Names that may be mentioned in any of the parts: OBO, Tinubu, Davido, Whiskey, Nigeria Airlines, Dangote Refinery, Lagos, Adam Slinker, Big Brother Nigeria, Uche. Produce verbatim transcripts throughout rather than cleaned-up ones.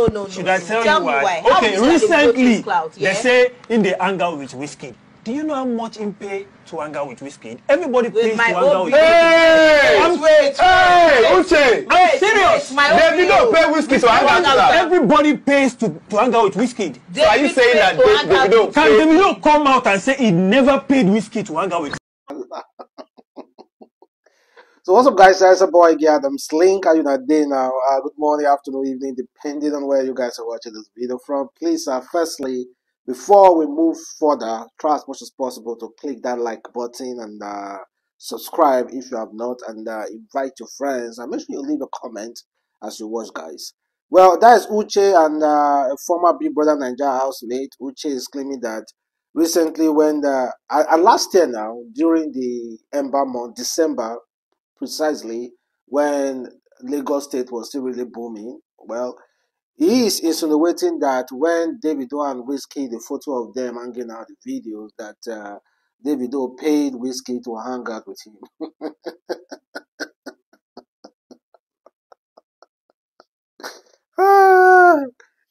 No, no, Should no, I tell, tell you why? why? Okay, recently, cloud, yeah? they say in the anger with Whiskey. Do you know how much in pay to anger with Whiskey? Everybody with pays to anger with Whiskey. Hey! I'm, wait, hey! Uche! I'm serious! Davido pay Whiskey to anger with Whiskey. Everybody pays to, to anger with Whiskey. So are you saying that Davido... Can Davido come out and say he never paid Whiskey to anger with So what's up, guys? It's a boy Adam Slink. Are you not there now? Uh, good morning, afternoon, evening, depending on where you guys are watching this video from. Please, uh, firstly, before we move further, try as much as possible to click that like button and uh, subscribe if you have not, and uh, invite your friends, and make sure you leave a comment as you watch, guys. Well, that is Uche, and uh, former Big Brother Nigeria housemate. Uche is claiming that recently, when the uh, last year now, during the Ember month, December. Precisely when Lagos State was still really booming. Well, he is insinuating that when Davido and Whiskey, the photo of them hanging out, the videos, that uh, Davido paid Whiskey to hang out with him. ah,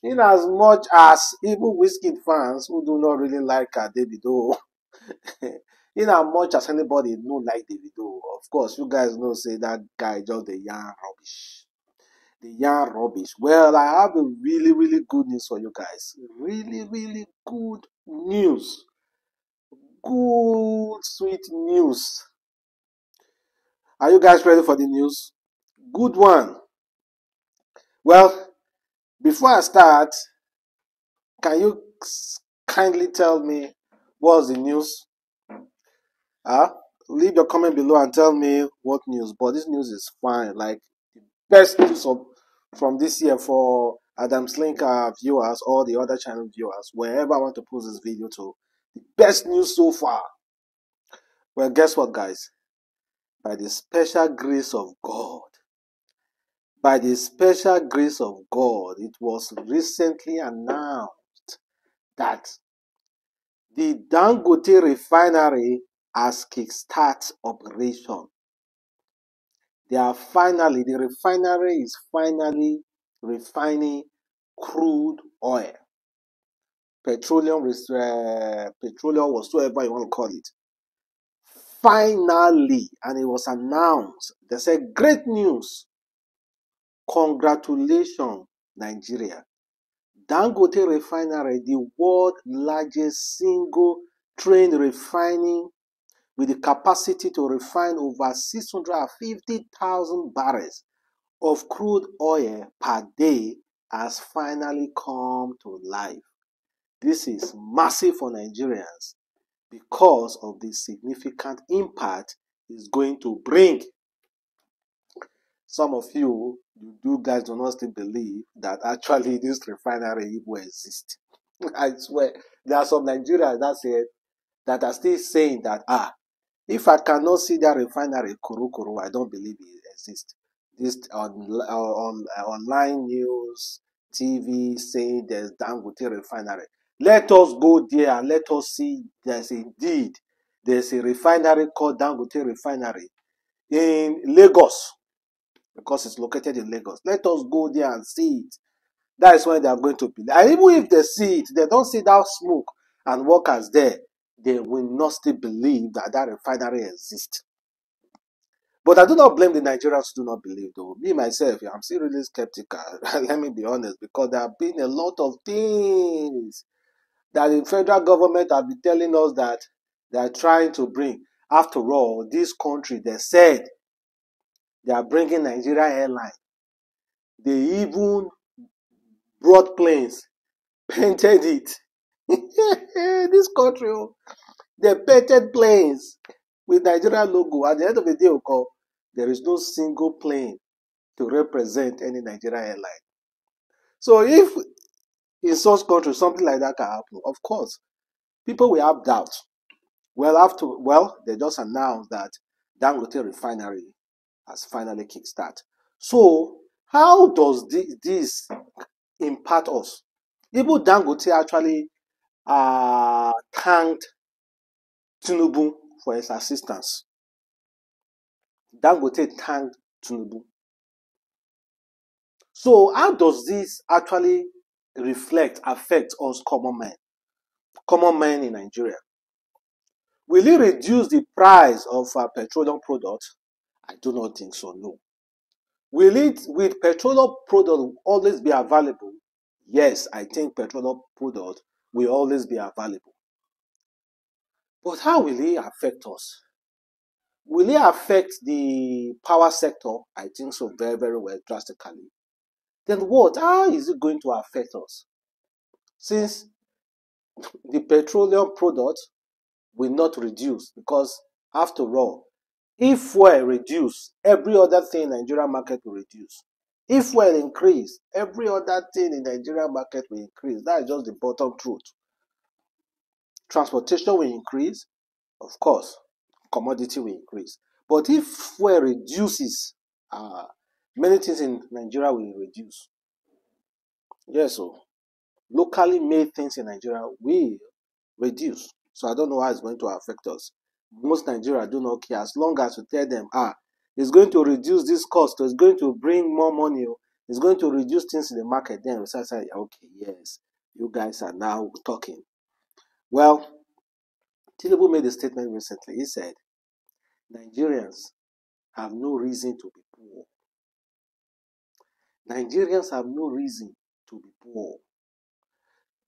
in as much as even Whiskey fans who do not really like uh, Davido. In as much as anybody no like Davido, of course, you guys know say that guy just the yarn rubbish. The yarn rubbish. Well, I have a really, really good news for you guys. Really, really good news. Good, sweet news. Are you guys ready for the news? Good one. Well, before I start, can you kindly tell me what's the news? Uh, leave your comment below and tell me what news. But this news is fine. Like the best news of, from this year for Adam Slinker viewers or the other channel viewers, wherever I want to post this video to. The best news so far. Well, guess what, guys? By the special grace of God. By the special grace of God, it was recently announced that the Dangote Refinery as kickstart operation. They are finally, the refinery is finally refining crude oil, petroleum, uh, petroleum, whatsoever you want to call it. Finally, and it was announced. They said, great news. Congratulations, Nigeria. Dangote Refinery, the world's largest single train refining, with the capacity to refine over six hundred fifty thousand barrels of crude oil per day, has finally come to life. This is massive for Nigerians because of the significant impact it's going to bring. Some of you, you guys do not still believe that actually this refinery will exist. I swear, there are some Nigerians that say, that are still saying that, ah, if I cannot see that refinery, Kuru Kuru, I don't believe it exists. This on, on, on online news, T V, saying there's Dangote Refinery. Let us go there and let us see there's indeed, there's a refinery called Dangote Refinery in Lagos, because it's located in Lagos. Let us go there and see it. That is when they are going to be. And even if they see it, they don't see that smoke and workers there, they will not still believe that that refinery exists. But I do not blame the Nigerians who do not believe, though. Me, myself, I'm still really skeptical. Let me be honest, because there have been a lot of things that the federal government have been telling us that they are trying to bring. After all, this country, they said they are bringing Nigeria Airlines. They even brought planes, painted it. This country, they painted planes with Nigeria logo. At the end of the day, there is no single plane to represent any Nigeria airline. So if in such countries something like that can happen, of course, people will have doubts. Well, after well, they just announced that Dangote Refinery has finally kickstarted. So how does this, this impact us? Even Dangote actually Uh, thanked Tinubu for his assistance. Dangote thanked Tinubu. So how does this actually reflect, affect us common men? Common men in Nigeria. Will it reduce the price of our petroleum products? I do not think so, no. Will it, will petroleum products always be available? Yes, I think petroleum products will always be available. But how will it affect us? Will it affect the power sector? I think so, very, very well, drastically. Then what? How is it going to affect us? Since the petroleum product will not reduce, because after all, if we reduce, every other thing in Nigerian market will reduce. If we increase, every other thing in Nigerian market will increase. That is just the bottom truth. Transportation will increase, of course. Commodity will increase. But if we reduces, uh, many things in Nigeria will reduce. Yes, so locally made things in Nigeria will reduce. So I don't know how it's going to affect us. Most Nigerians do not care. As long as you tell them, ah, it's going to reduce this cost, it's going to bring more money, it's going to reduce things in the market, then we start saying, okay, yes, you guys are now talking. Well, Tinubu made a statement recently. He said, Nigerians have no reason to be poor. Nigerians have no reason to be poor.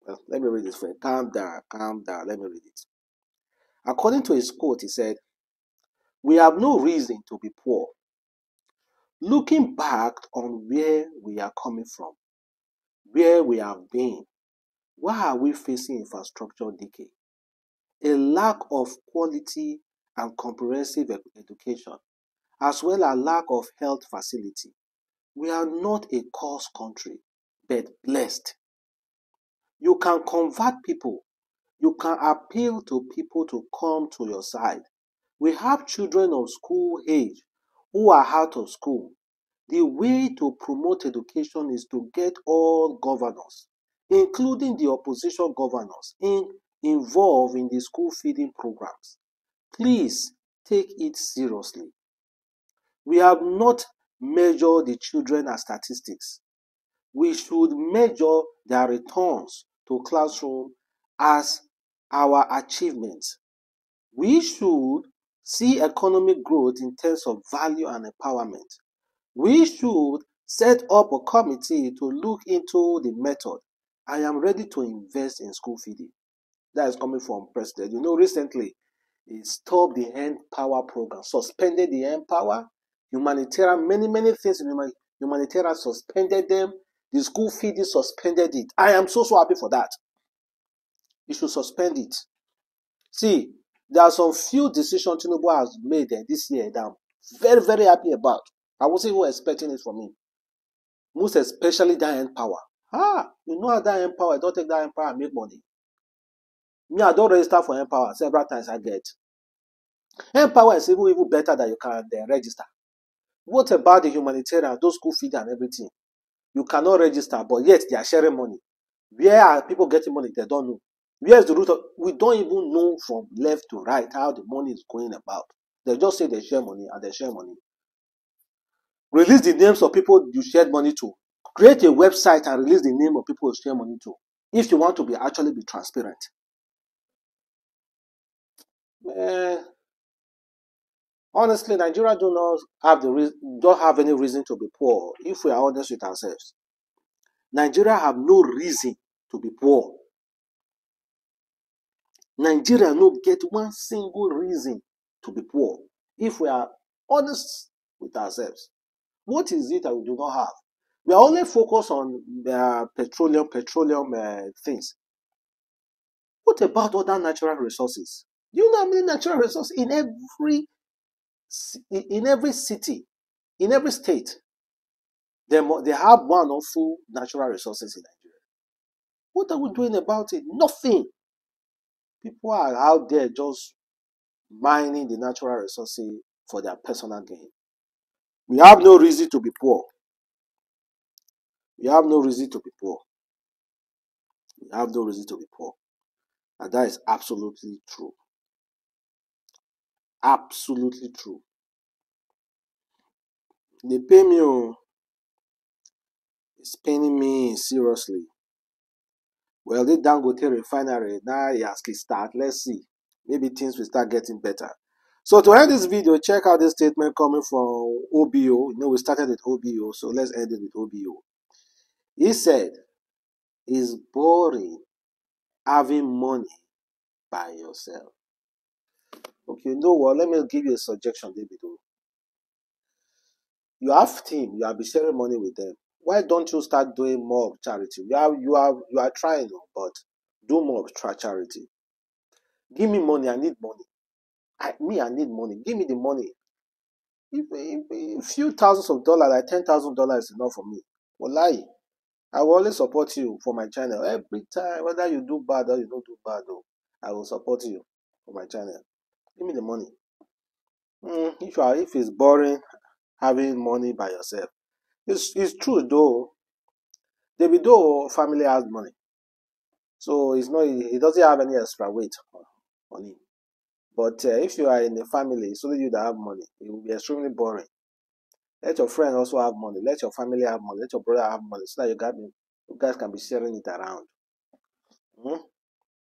Well, let me read this for you. Calm down, calm down. Let me read it. According to his quote, he said, we have no reason to be poor. Looking back on where we are coming from, where we have been, why are we facing infrastructure decay? A lack of quality and comprehensive education, as well as lack of health facility. We are not a coarse country, but blessed. You can convert people. You can appeal to people to come to your side. We have children of school age who are out of school. The way to promote education is to get all governors, including the opposition governors, in, involved in the school feeding programs. Please take it seriously. We have not measure the children as statistics. We should measure their returns to classroom as our achievements. We should see economic growth in terms of value and empowerment. We should set up a committee to look into the method. I am ready to invest in school feeding. That is coming from President. You know, recently, he stopped the End Power program, suspended the End Power. Humanitarian, many, many things in humanitarian suspended them. The school feeding suspended it. I am so, so happy for that. You should suspend it. See, there are some few decisions Tinubu has made this year that I'm very, very happy about. I wasn't even expecting it from him. Most especially that End Power. Ah, you know how that End Power, I don't take that End Power and make money. Me, I don't register for End Power. Several times I get. End Power is even, even better than you can uh, register. What about the humanitarian, those school feed and everything? You cannot register, but yet they are sharing money. Where are people getting money? They don't know. Where is the root of, we don't even know from left to right how the money is going about. They just say they share money and they share money. Release the names of people you shared money to. Create a website and release the name of people you share money to. If you want to be actually be transparent. Man. Honestly, Nigeria do not have the don't have any reason to be poor if we are honest with ourselves. Nigeria have no reason to be poor. Nigeria no get one single reason to be poor if we are honest with ourselves. What is it that we do not have? We are only focused on uh, petroleum, petroleum uh, things. What about other natural resources? Do you know how many natural resources in every In every city, in every state, they, they have one or two natural resources in Nigeria. What are we doing about it? Nothing. People are out there just mining the natural resources for their personal gain. We have no reason to be poor. We have no reason to be poor. We have no reason to be poor. And that is absolutely true. Absolutely true. They pay me. It's paining me seriously. Well, the Dangote Refinery, now he has kickstart. Let's see. Maybe things will start getting better. So to end this video, check out this statement coming from O B O. You know, we started with O B O, so let's end it with O B O. He said, it's boring having money by yourself. Okay, you know what? Let me give you a suggestion, Davido. You have team, you have been sharing money with them. Why don't you start doing more of charity? You are, you are, you are trying, but do more of charity. Give me money, I need money. I, me, I need money. Give me the money. If, if, if a few thousands of dollars, like ten thousand dollars, is enough for me. Wallahi, I will always support you for my channel every time, whether you do bad or you don't do bad. Though I will support you for my channel. Give me the money. Mm, if you are, if it's boring having money by yourself, it's it's true though. Davido family has money, so it's not he doesn't have any extra weight on him. But uh, if you are in a family, it's only you that have money. It will be extremely boring. Let your friend also have money. Let your family have money. Let your brother have money so that you guys, you guys can be sharing it around. Mm-hmm.